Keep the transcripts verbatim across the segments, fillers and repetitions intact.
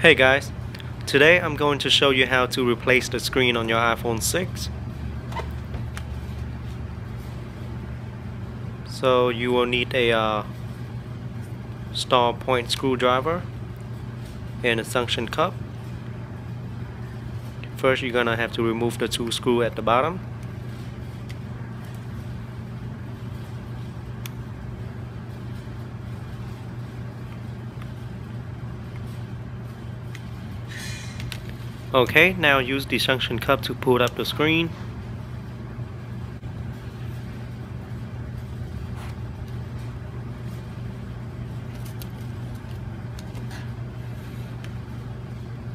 Hey guys, today I'm going to show you how to replace the screen on your iPhone six. So you will need a uh, star point screwdriver and a suction cup. First you're gonna have to remove the two screws at the bottom. Okay, now use the suction cup to pull up the screen.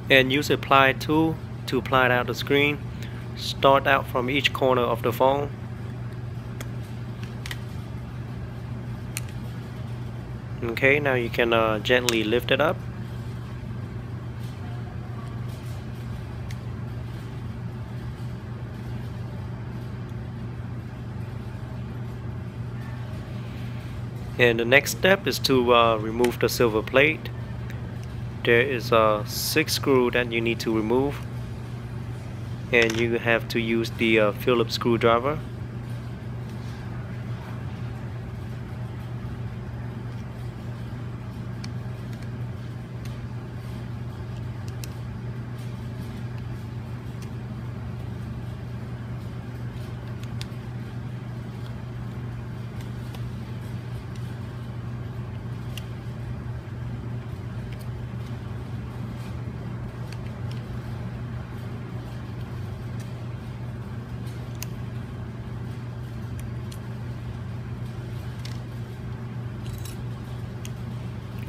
And use a ply tool to ply out the screen. Start out from each corner of the phone. Okay, now you can uh, gently lift it up. And the next step is to uh, remove the silver plate. There is uh, six screws that you need to remove, and you have to use the uh, Phillips screwdriver.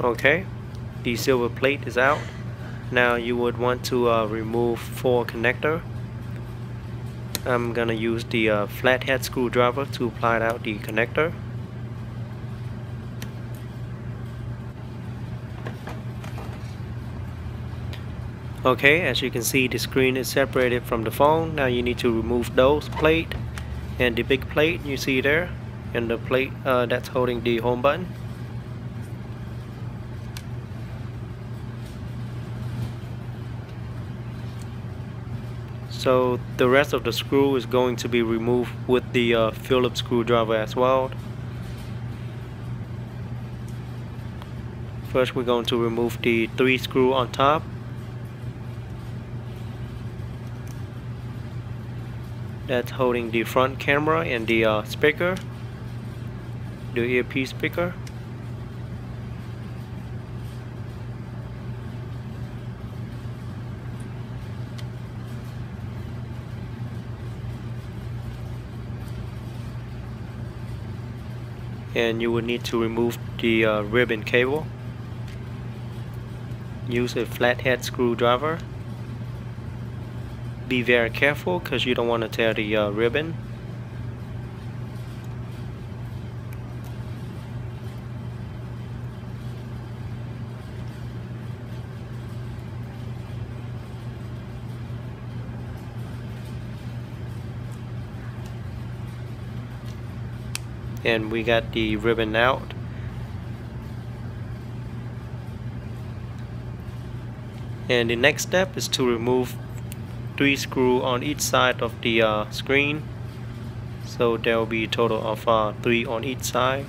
Okay, the silver plate is out. Now you would want to uh, remove four connector. I'm gonna use the uh, flathead screwdriver to pry out the connector. Okay, as you can see, the screen is separated from the phone. Now you need to remove those plate and the big plate you see there, and the plate uh, that's holding the home button. So the rest of the screw is going to be removed with the uh, Phillips screwdriver as well. First we're going to remove the three screw on top. That's holding the front camera and the uh, speaker, the earpiece speaker. And you will need to remove the uh, ribbon cable. Use a flathead screwdriver. Be very careful because you don't want to tear the uh, ribbon. And we got the ribbon out. And the next step is to remove three screws on each side of the uh, screen. So there will be a total of uh, three on each side.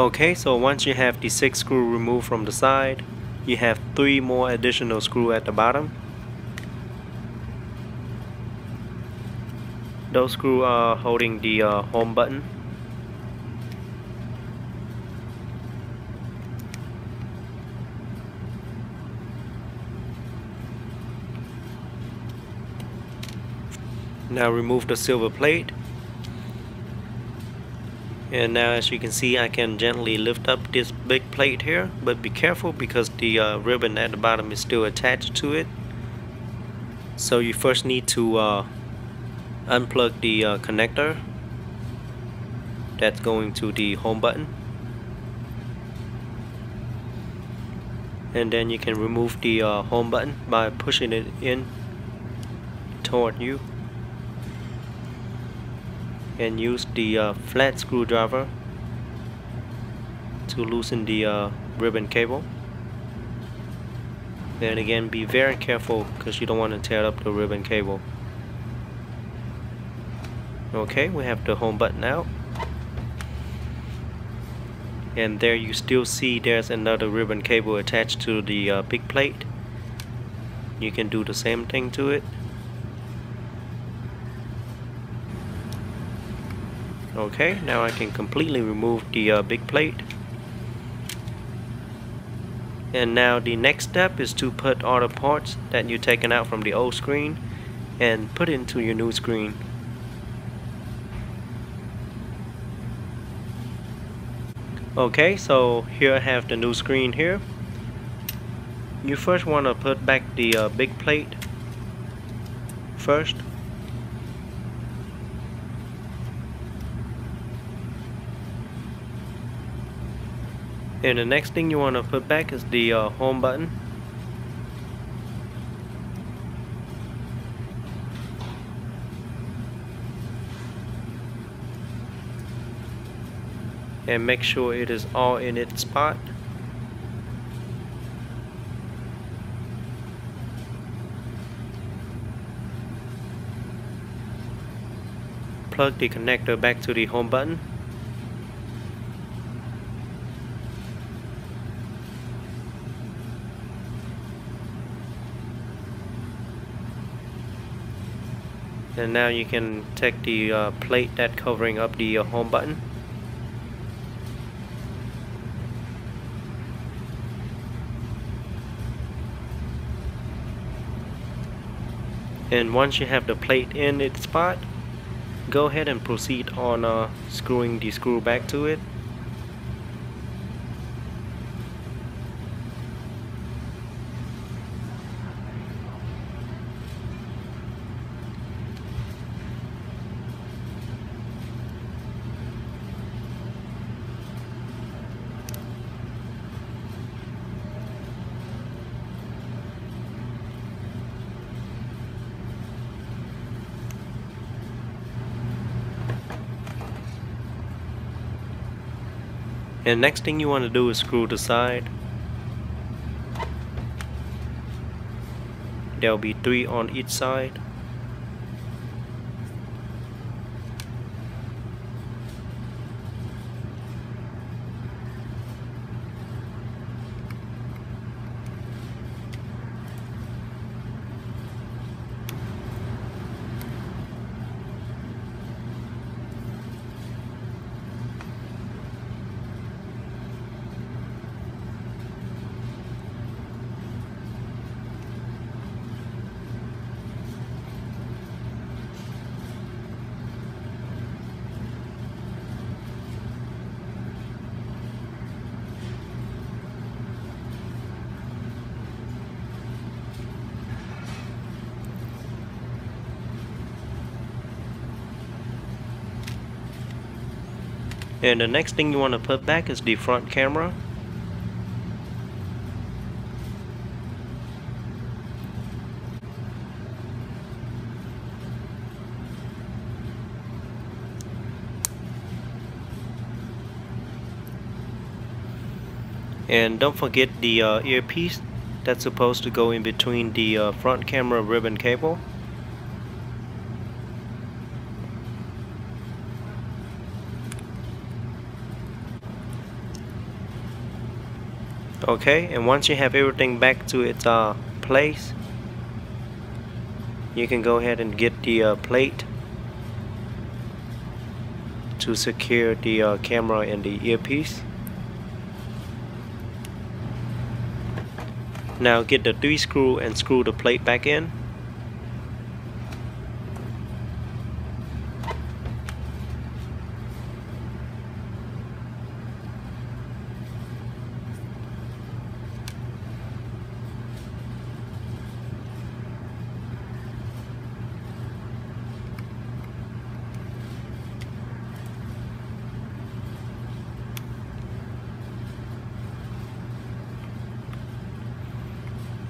Okay, so once you have the six screw removed from the side, you have three more additional screw at the bottom. Those screws are holding the uh, home button. Now remove the silver plate, and now as you can see I can gently lift up this big plate here, but be careful because the uh, ribbon at the bottom is still attached to it. So you first need to uh, unplug the uh, connector that's going to the home button, and then you can remove the uh, home button by pushing it in toward you, and use the uh, flat screwdriver to loosen the uh, ribbon cable. Then again, be very careful because you don't want to tear up the ribbon cable. Okay, we have the home button out, and there you still see there's another ribbon cable attached to the uh, big plate. You can do the same thing to it. Okay, now I can completely remove the uh, big plate. And now the next step is to put all the parts that you've taken out from the old screen and put into your new screen. Okay, so here I have the new screen here. You first want to put back the uh, big plate first. And the next thing you want to put back is the uh, home button. And make sure it is all in its spot. Plug the connector back to the home button. And now you can take the uh, plate that's covering up the uh, home button. And once you have the plate in its spot, go ahead and proceed on uh, screwing the screw back to it. And next thing you want to do is screw the side. There will be three on each side. And the next thing you want to put back is the front camera. And don't forget the uh, earpiece that's supposed to go in between the uh, front camera ribbon cable. Okay, and once you have everything back to its uh, place, you can go ahead and get the uh, plate to secure the uh, camera and the earpiece. Now get the three screw and screw the plate back in.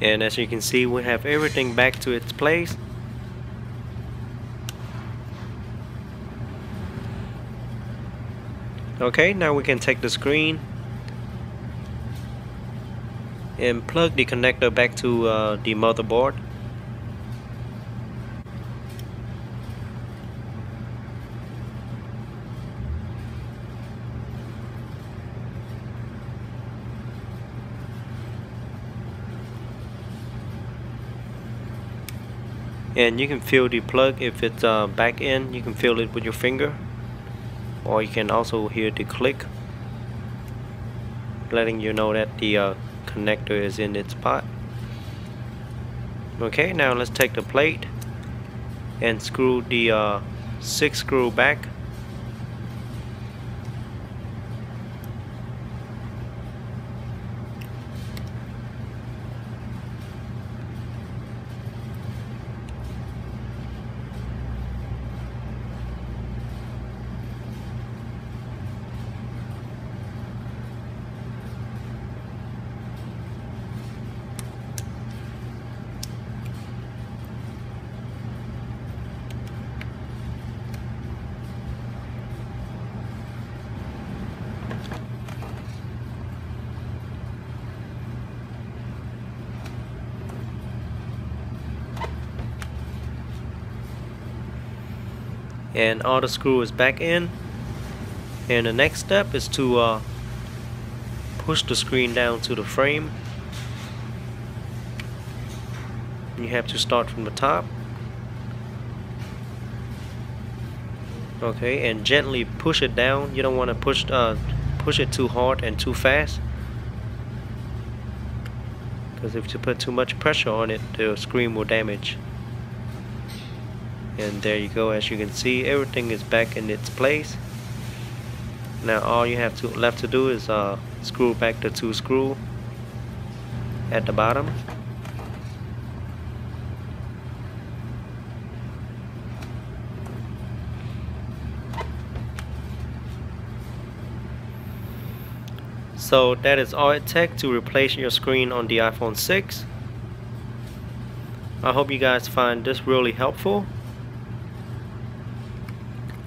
And as you can see, we have everything back to its place. Okay, now we can take the screen and plug the connector back to uh, the motherboard. And you can feel the plug if it's uh, back in, you can feel it with your finger, or you can also hear the click, letting you know that the uh, connector is in its spot. Okay, now let's take the plate and screw the uh, six screw back. And all the screw is back in, and the next step is to uh, push the screen down to the frame. You have to start from the top, okay, and gently push it down. You don't want to push uh, push it too hard and too fast, because if you put too much pressure on it, the screen will damage. And there you go, as you can see, everything is back in its place. Now all you have to left to do is uh, screw back the two screws at the bottom. So that is all it takes to replace your screen on the iPhone six. I hope you guys find this really helpful.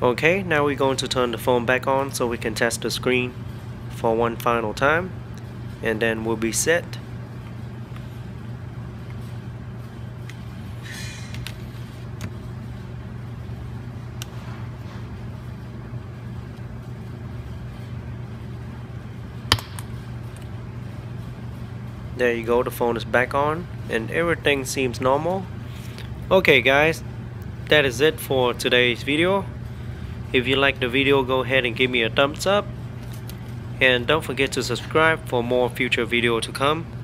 Okay, now we're going to turn the phone back on so we can test the screen for one final time, and then we'll be set. There you go, the phone is back on and everything seems normal. Okay guys, that is it for today's video. If you like the video, go ahead and give me a thumbs up, and don't forget to subscribe for more future video to come.